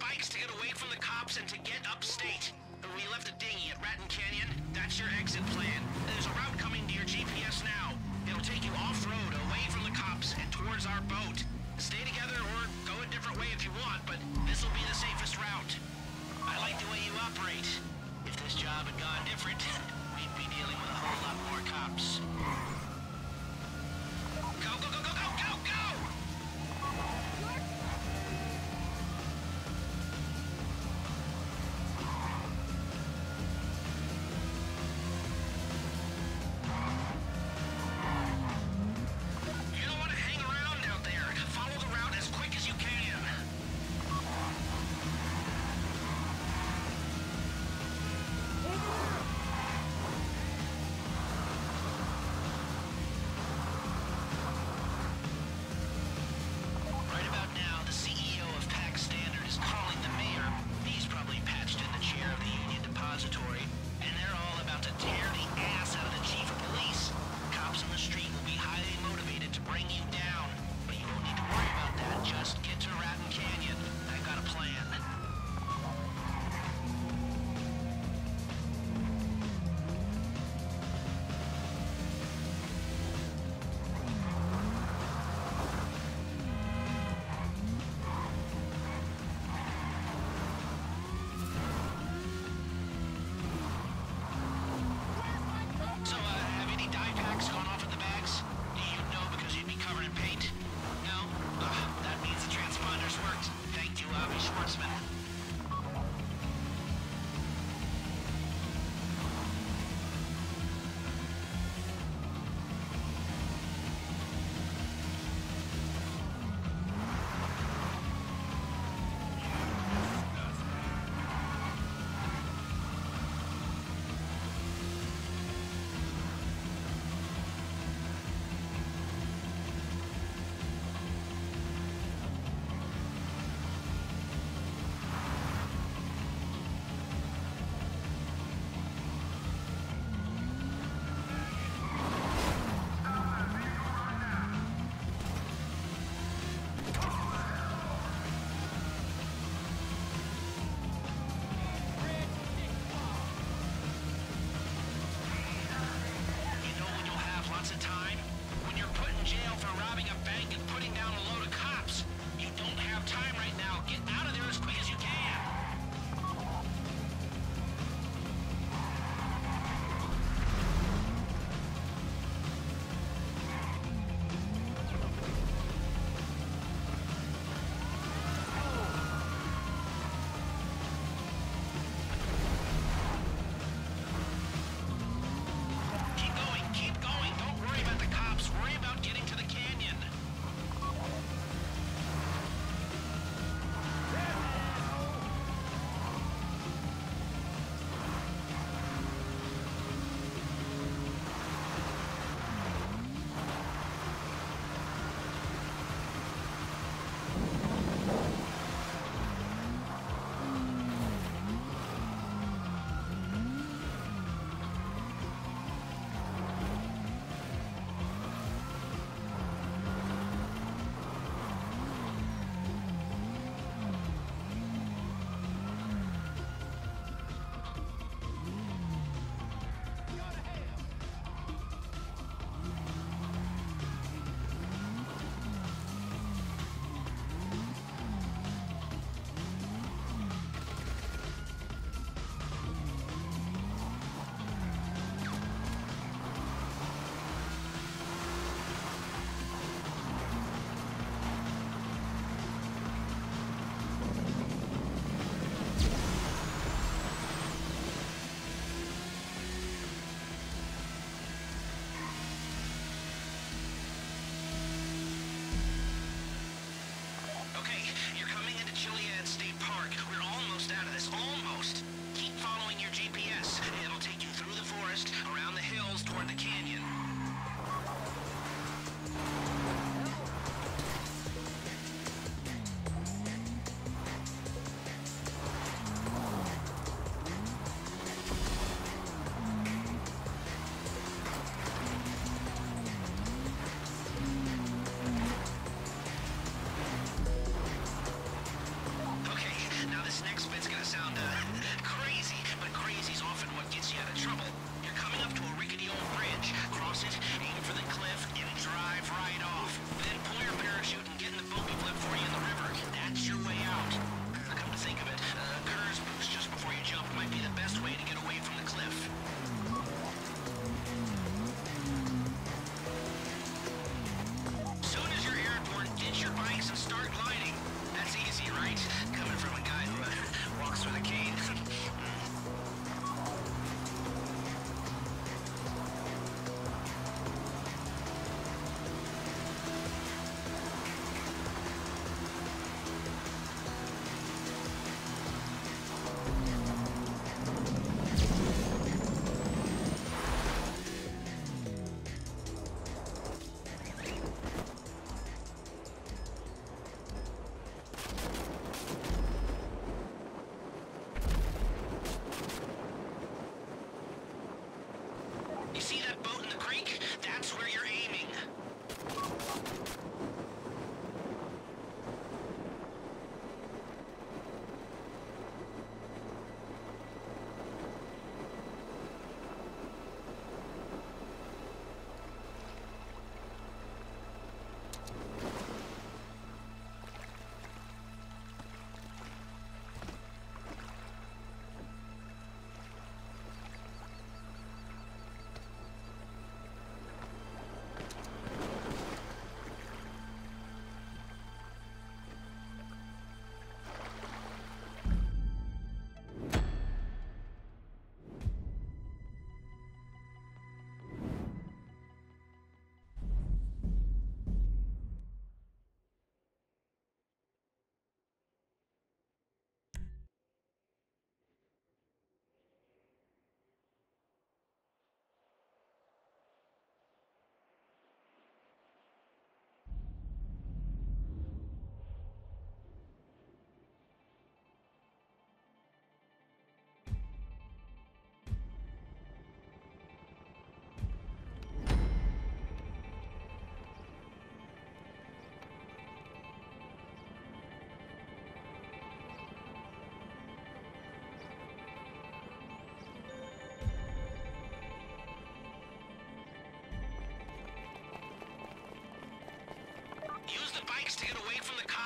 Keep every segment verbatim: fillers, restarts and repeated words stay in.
bikes to get away from the cops and to get upstate. We left a dinghy at Raton Canyon. That's your exit plan. There's a route coming to your G P S now. It'll take you off-road, away from the cops, and towards our boat. Stay together or go a different way if you want, but this'll be the safest route. I like the way you operate. If this job had gone different, we'd be dealing with a whole lot more cops. Go, go, go, go, go, go, go!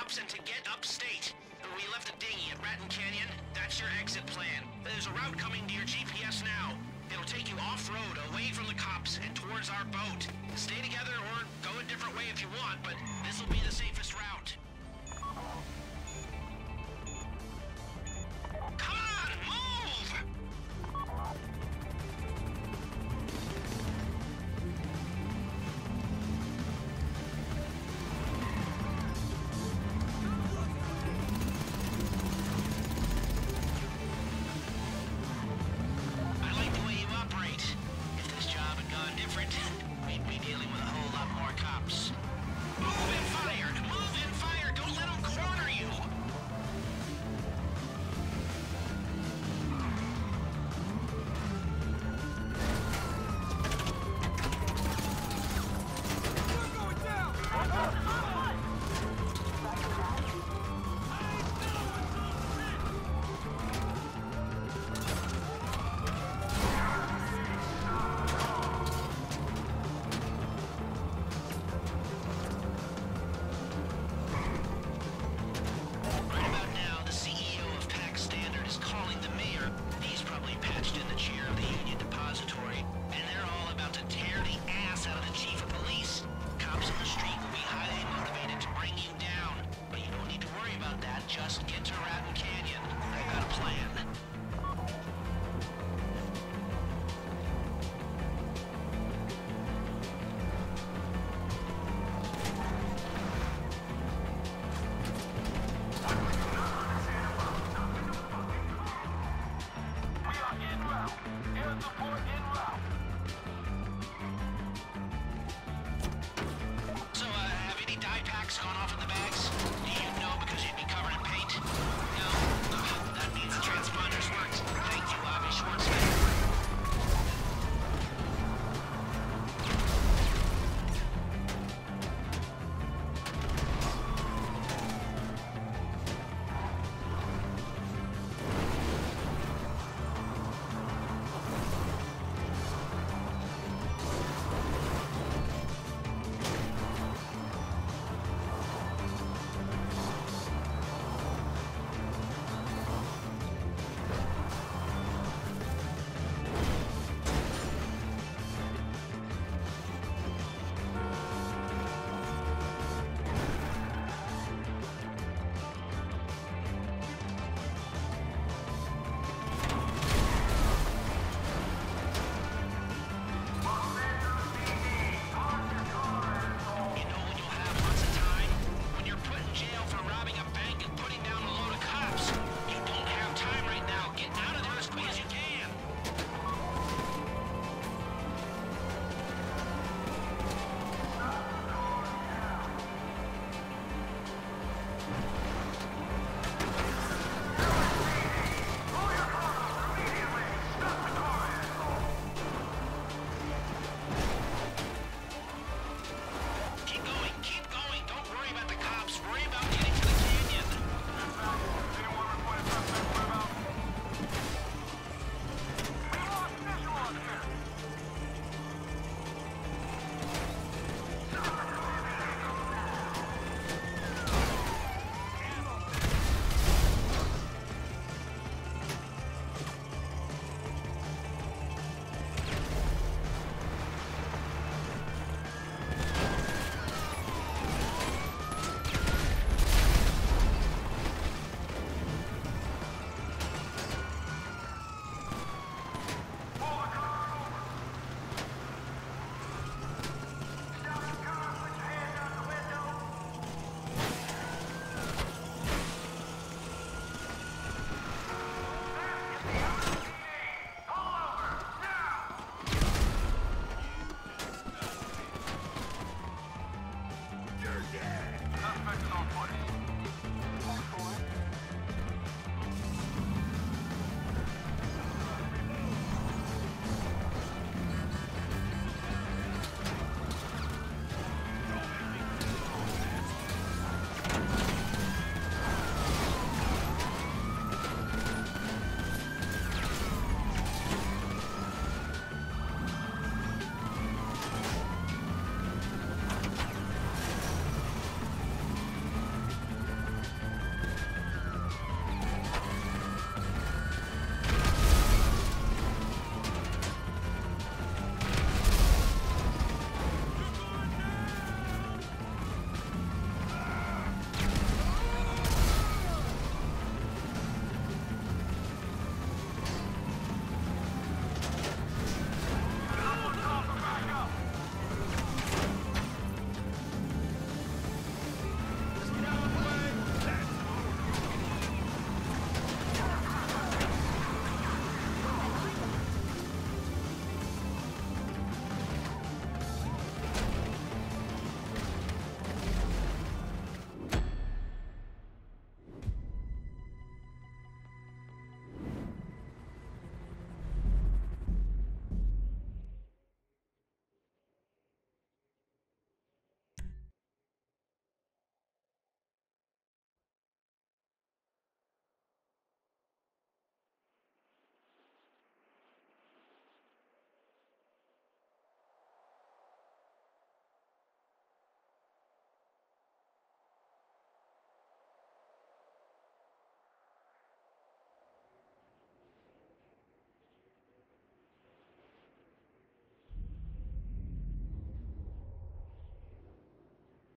stops and to get upstate. We left a dinghy at Raton Canyon. That's your exit plan. There's a route coming to your G P S now. It'll take you off-road, away from the cops, and towards our boat. Stay together or go a different way if you want, but this'll be the safest route. Come on, move! I like the way you operate. If this job had gone different, we'd be dealing with a whole lot more cops.